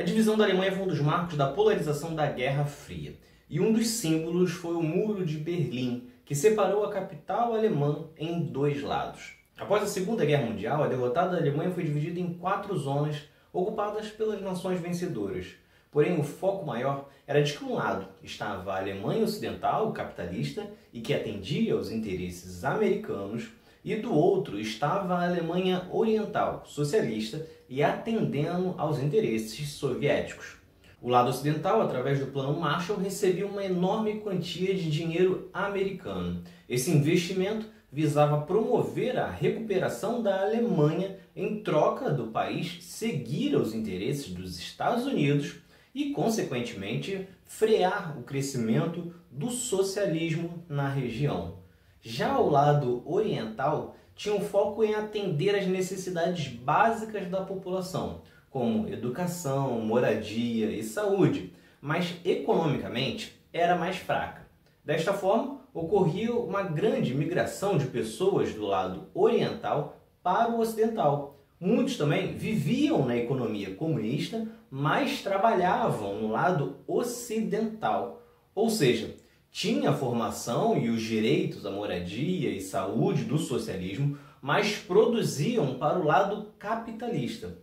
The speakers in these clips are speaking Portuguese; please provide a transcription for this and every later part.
A divisão da Alemanha foi um dos marcos da polarização da Guerra Fria, e um dos símbolos foi o Muro de Berlim, que separou a capital alemã em dois lados. Após a Segunda Guerra Mundial, a derrotada Alemanha foi dividida em quatro zonas ocupadas pelas nações vencedoras. Porém, o foco maior era de que um lado estava a Alemanha Ocidental, capitalista, e que atendia aos interesses americanos, e do outro estava a Alemanha Oriental, socialista, e atendendo aos interesses soviéticos. O lado ocidental, através do Plano Marshall, recebia uma enorme quantia de dinheiro americano. Esse investimento visava promover a recuperação da Alemanha em troca do país seguir os interesses dos Estados Unidos e, consequentemente, frear o crescimento do socialismo na região. Já o lado oriental tinha um foco em atender às necessidades básicas da população, como educação, moradia e saúde, mas economicamente era mais fraca. Desta forma, ocorria uma grande migração de pessoas do lado oriental para o ocidental. Muitos também viviam na economia comunista, mas trabalhavam no lado ocidental, ou seja, tinha a formação e os direitos à moradia e saúde do socialismo, mas produziam para o lado capitalista.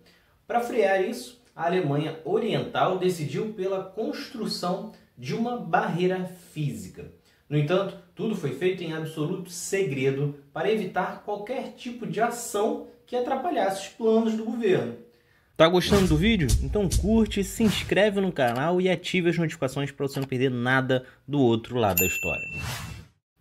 Para frear isso, a Alemanha Oriental decidiu pela construção de uma barreira física. No entanto, tudo foi feito em absoluto segredo para evitar qualquer tipo de ação que atrapalhasse os planos do governo. Tá gostando do vídeo? Então curte, se inscreve no canal e ative as notificações para você não perder nada do Outro Lado da História.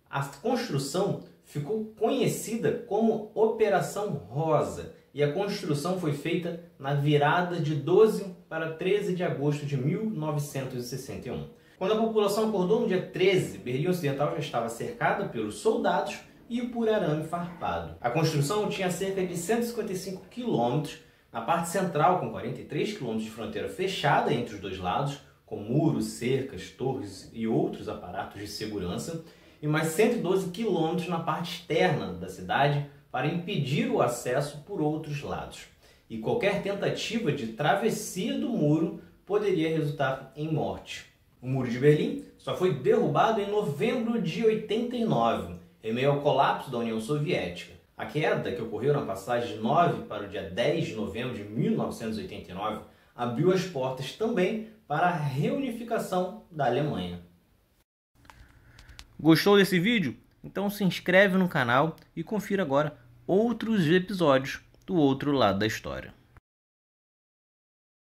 A construção ficou conhecida como Operação Rosa e a construção foi feita na virada de 12 para 13 de agosto de 1961. Quando a população acordou no dia 13, Berlim Ocidental já estava cercada pelos soldados e por arame farpado. A construção tinha cerca de 155 quilômetros. Na parte central, com 43 quilômetros de fronteira fechada entre os dois lados, com muros, cercas, torres e outros aparatos de segurança, e mais 112 quilômetros na parte externa da cidade para impedir o acesso por outros lados. E qualquer tentativa de travessia do muro poderia resultar em morte. O Muro de Berlim só foi derrubado em novembro de 89, em meio ao colapso da União Soviética. A queda, que ocorreu na passagem de 9 para o dia 10 de novembro de 1989, abriu as portas também para a reunificação da Alemanha. Gostou desse vídeo? Então se inscreve no canal e confira agora outros episódios do Outro Lado da História.